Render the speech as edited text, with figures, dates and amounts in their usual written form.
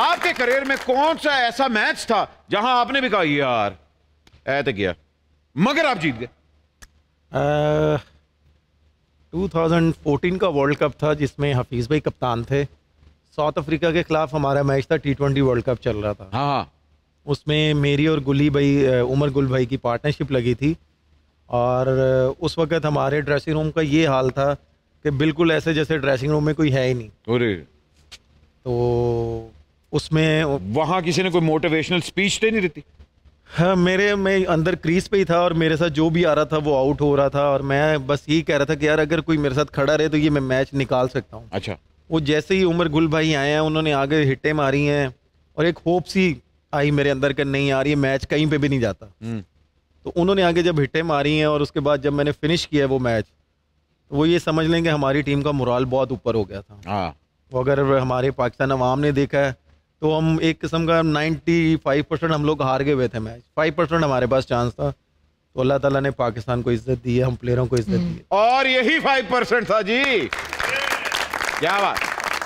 आपके करियर में कौन सा ऐसा मैच था जहां आपने भी कहा यार ऐ तो किया मगर आप जीत गए? 2014 का वर्ल्ड कप था जिसमें हफीज़ भाई कप्तान थे। साउथ अफ्रीका के खिलाफ हमारा मैच था, T20 वर्ल्ड कप चल रहा था। हाँ, उसमें मेरी और गुली भाई, उमर गुल भाई की पार्टनरशिप लगी थी। और उस वक़्त हमारे ड्रेसिंग रूम का ये हाल था कि बिल्कुल ऐसे जैसे ड्रेसिंग रूम में कोई है ही नहीं। अरे तो उसमें वहाँ किसी ने कोई मोटिवेशनल स्पीच तो नहीं देती? हाँ, मैं अंदर क्रीज पे ही था और मेरे साथ जो भी आ रहा था वो आउट हो रहा था और मैं बस यही कह रहा था कि यार अगर कोई मेरे साथ खड़ा रहे तो ये मैं मैच निकाल सकता हूँ। अच्छा, वो जैसे ही उमर गुल भाई आए हैं उन्होंने आगे हिटें मारी हैं और एक होप सी आई मेरे अंदर का नहीं यार ये मैच कहीं पर भी नहीं जाता। तो उन्होंने आगे जब हिटें मारी हैं और उसके बाद जब मैंने फिनिश किया वो मैच तो वो ये समझ लें कि हमारी टीम का मोराल बहुत ऊपर हो गया था। वो अगर हमारे पाकिस्तान अवाम ने देखा है तो हम एक किस्म का 95% हम लोग हार गए हुए थे मैच। 5% हमारे पास चांस था तो अल्लाह ताला ने पाकिस्तान को इज्जत दी है, हम प्लेयरों को इज्जत दी है। और यही 5% था जी, क्या बात।